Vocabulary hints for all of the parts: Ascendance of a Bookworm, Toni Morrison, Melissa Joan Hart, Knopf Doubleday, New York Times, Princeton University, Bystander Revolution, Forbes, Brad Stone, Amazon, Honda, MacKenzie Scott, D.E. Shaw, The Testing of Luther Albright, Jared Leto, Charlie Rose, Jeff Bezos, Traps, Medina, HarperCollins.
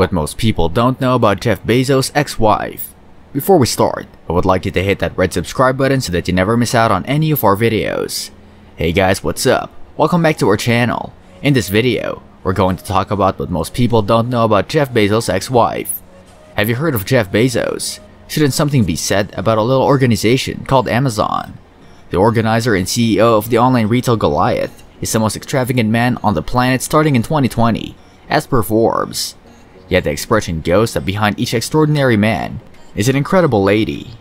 What most people don't know about Jeff Bezos' ex-wife. Before we start, I would like you to hit that red subscribe button so that you never miss out on any of our videos. Hey guys, what's up? Welcome back to our channel. In this video, we're going to talk about what most people don't know about Jeff Bezos' ex-wife. Have you heard of Jeff Bezos? Shouldn't something be said about a little organization called Amazon? The organizer and CEO of the online retail Goliath is the most extravagant man on the planet starting in 2020, as per Forbes. Yet the expression goes that behind each extraordinary man is an incredible lady.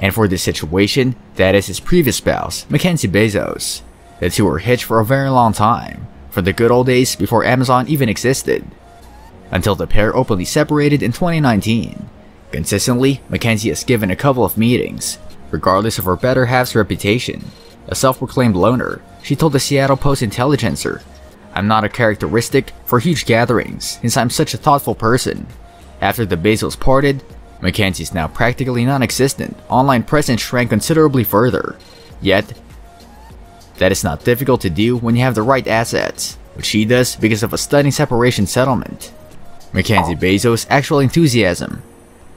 And for this situation, that is his previous spouse, MacKenzie Bezos. The two were hitched for a very long time, from the good old days before Amazon even existed, until the pair openly separated in 2019. Consistently, MacKenzie has given a couple of meetings, regardless of her better half's reputation. A self-proclaimed loner, she told the Seattle Post-Intelligencer, "I'm not a characteristic for huge gatherings since I'm such a thoughtful person." After the Bezos parted, MacKenzie's now practically non-existent online presence shrank considerably further. Yet, that is not difficult to do when you have the right assets, which she does because of a stunning separation settlement. MacKenzie Bezos' actual enthusiasm.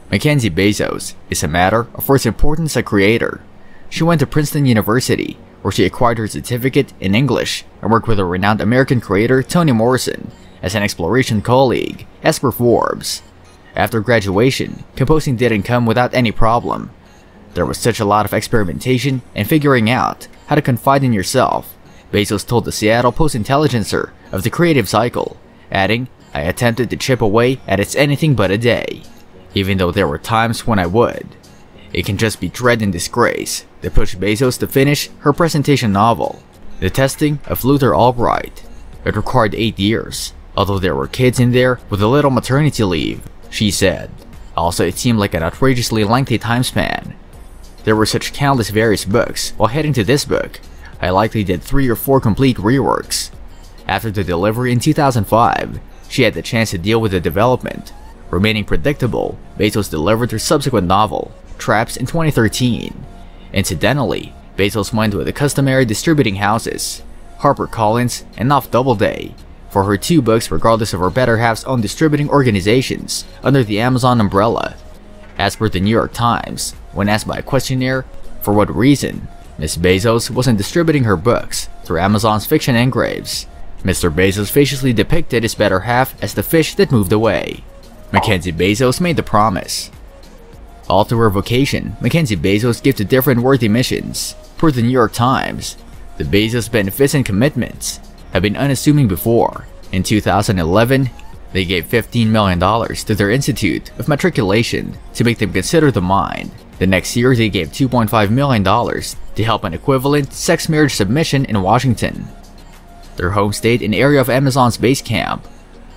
MacKenzie Bezos is a matter of first importance as a creator. She went to Princeton University, where she acquired her certificate in English and worked with a renowned American creator Toni Morrison as an exploration colleague, as per Forbes. After graduation, composing didn't come without any problem. There was such a lot of experimentation and figuring out how to confide in yourself, Bezos told the Seattle Post-Intelligencer of the creative cycle, adding, "I attempted to chip away at it's anything but a day, even though there were times when I would." It can just be dread and disgrace that pushed Bezos to finish her presentation novel, The Testing of Luther Albright. It required 8 years, although there were kids in there with a little maternity leave, she said. Also, it seemed like an outrageously lengthy time span. There were such countless various books. While heading to this book, I likely did 3 or 4 complete reworks. After the delivery in 2005, she had the chance to deal with the development. Remaining predictable, Bezos delivered her subsequent novel, Traps, in 2013. Incidentally, Bezos went with the customary distributing houses, HarperCollins and Knopf Doubleday, for her 2 books regardless of her better half's own distributing organizations under the Amazon umbrella. As per the New York Times, when asked by a questionnaire for what reason Ms. Bezos wasn't distributing her books through Amazon's fiction engraves, Mr. Bezos viciously depicted his better half as the fish that moved away. MacKenzie Bezos made the promise. All through her vocation, MacKenzie Bezos gave to different worthy missions. Per the New York Times, the Bezos benefits and commitments have been unassuming before. In 2011, they gave $15 million to their Institute of Matriculation to make them consider the mind. The next year, they gave $2.5 million to help an equivalent sex marriage submission in Washington, their home state and area of Amazon's base camp.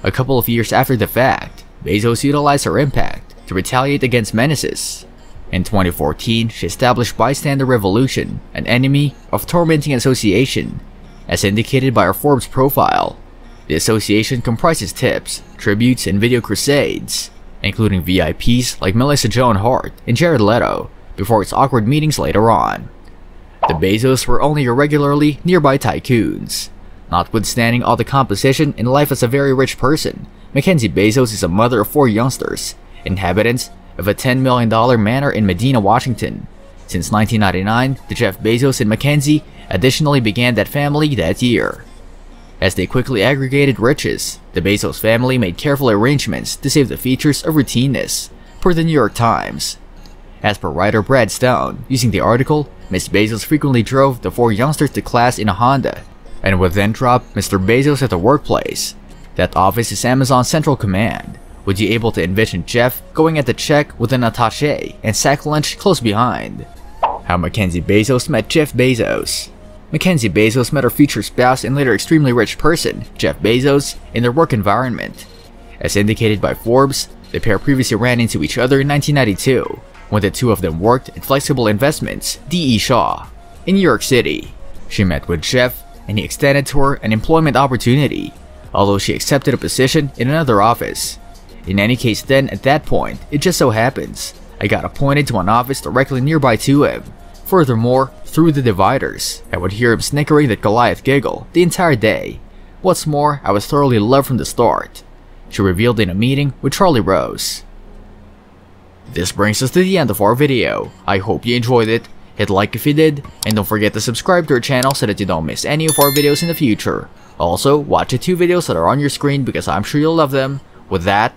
A couple of years after the fact, Bezos utilized her impact to retaliate against menaces. In 2014, she established Bystander Revolution, an enemy of tormenting association, as indicated by her Forbes profile. The association comprises tips, tributes, and video crusades, including VIPs like Melissa Joan Hart and Jared Leto, before its awkward meetings later on. The Bezos were only irregularly nearby tycoons. Notwithstanding all the composition and life as a very rich person, MacKenzie Bezos is a mother of 4 youngsters, inhabitants of a $10 million manor in Medina, Washington. Since 1999, the Jeff Bezos and MacKenzie additionally began that family that year. As they quickly aggregated riches, the Bezos family made careful arrangements to save the features of routineness, per the New York Times. As per writer Brad Stone, using the article, Ms. Bezos frequently drove the 4 youngsters to class in a Honda, and would then drop Mr. Bezos at the workplace. That office is Amazon's central command. Would you be able to envision Jeff going at the check with an attaché and sack lunch close behind? How MacKenzie Bezos met Jeff Bezos. MacKenzie Bezos met her future spouse and later extremely rich person, Jeff Bezos, in their work environment. As indicated by Forbes, the pair previously ran into each other in 1992, when the 2 of them worked at Flexible Investments, D.E. Shaw, in New York City. She met with Jeff, and he extended to her an employment opportunity, although she accepted a position in another office. In any case, then at that point, it just so happens, I got appointed to an office directly nearby to him. Furthermore, through the dividers, I would hear him snickering that Goliath giggle the entire day. What's more, I was thoroughly loved from the start. she revealed in a meeting with Charlie Rose. This brings us to the end of our video. I hope you enjoyed it. Hit like if you did, and don't forget to subscribe to our channel so that you don't miss any of our videos in the future. Also, watch the two videos that are on your screen because I'm sure you'll love them. With that,